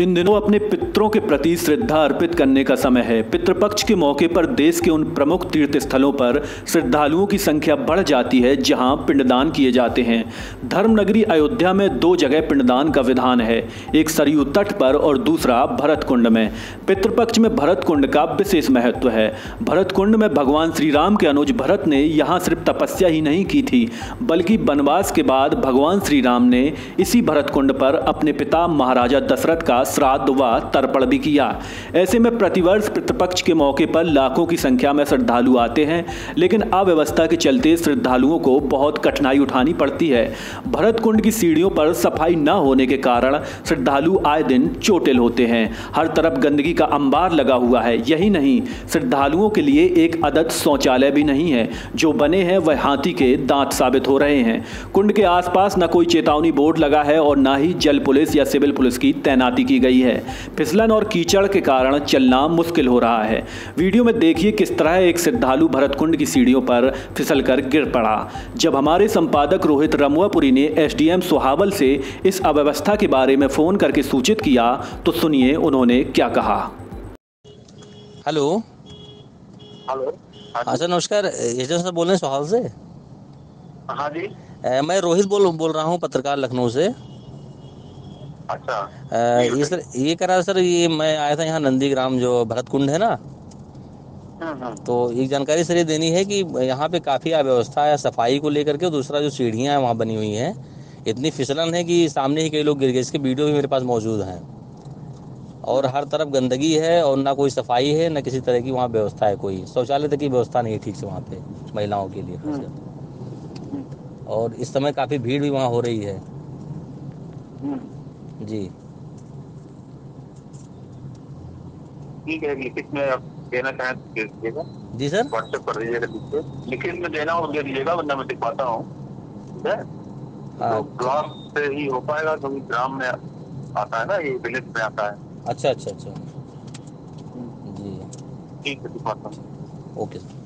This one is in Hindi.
इन दिनों अपने पितरों के प्रति श्रद्धा अर्पित करने का समय है। पितृपक्ष के मौके पर देश के उन प्रमुख तीर्थ स्थलों पर श्रद्धालुओं की संख्या बढ़ जाती है जहां पिंडदान किए जाते हैं। धर्मनगरी अयोध्या में दो जगह पिंडदान का विधान है, एक सरयू तट पर और दूसरा भरत कुंड में। पितृपक्ष में भरत कुंड का विशेष महत्व है। भरत कुंड में भगवान श्री राम के अनुज भरत ने यहाँ सिर्फ तपस्या ही नहीं की थी, बल्कि वनवास के बाद भगवान श्री राम ने इसी भरत कुंड पर अपने पिता महाराजा दशरथ का श्राद्ध व तर्पण भी किया। ऐसे में प्रतिवर्ष पितृपक्ष के मौके पर लाखों की संख्या में श्रद्धालु आते हैं, लेकिन अव्यवस्था के चलते श्रद्धालुओं को बहुत कठिनाई उठानी पड़ती है। भरत कुंड की सीढ़ियों पर सफाई न होने के कारण श्रद्धालु आए दिन चोटिल होते हैं। हर तरफ गंदगी का अंबार लगा हुआ है। यही नहीं, श्रद्धालुओं के लिए एक आदत शौचालय भी नहीं है। जो बने हैं वह हाथी के दांत साबित हो रहे हैं। कुंड के आसपास न कोई चेतावनी बोर्ड लगा है और न ही जल पुलिस या सिविल पुलिस की तैनाती की गई है। फिसलन और कीचड़ के कारण चलना मुश्किल हो रहा है। वीडियो में देखिए किस तरह एक श्रद्धालु भरत कुंड की सीढ़ियों पर फिसलकर गिर पड़ा। जब हमारे संपादक रोहित रमवापुरी ने एसडीएम सुहावल से इस अव्यवस्था के बारे में फोन करके सूचित किया तो सुनिए उन्होंने क्या कहा। हेलो हेलो, हाँ सर नमस्कार, एसडीएम सर बोल रहे हैं सुहावल से। हाँ जी, मैं रोहित बोल रहा हूँ, पत्रकार लखनऊ से। अच्छा, ये सर ये करा सर, ये मैं आया था यहाँ नंदीग्राम जो भरत कुंड है ना, तो एक जानकारी सर ये देनी है कि यहाँ पे काफ़ी अव्यवस्था है सफाई को लेकर के। दूसरा जो सीढ़ियाँ हैं वहाँ बनी हुई हैं, इतनी फिसलन है कि सामने ही कई लोग गिर गए। इसके वीडियो भी मेरे पास मौजूद हैं। और हर तरफ गंदगी है और ना कोई सफाई है, ना किसी तरह की वहाँ व्यवस्था है। कोई शौचालय तक की व्यवस्था नहीं है ठीक से वहाँ पे महिलाओं के लिए, और इस समय काफी भीड़ भी वहाँ हो रही है जी। ठीक है, लिखित में आप देना चाहें तो दे दीजिएगा जी सर, व्हाट्सएप कर दीजिएगा। लिखित में देना हो दे दीजिएगा, वरना मैं दिखवाता हूँ। ब्लॉक से ही हो पाएगा क्योंकि तो ग्राम में आता है ना, ये विलेज में आता है। अच्छा अच्छा अच्छा जी, ठीक है, दिखवाता हूँ। ओके।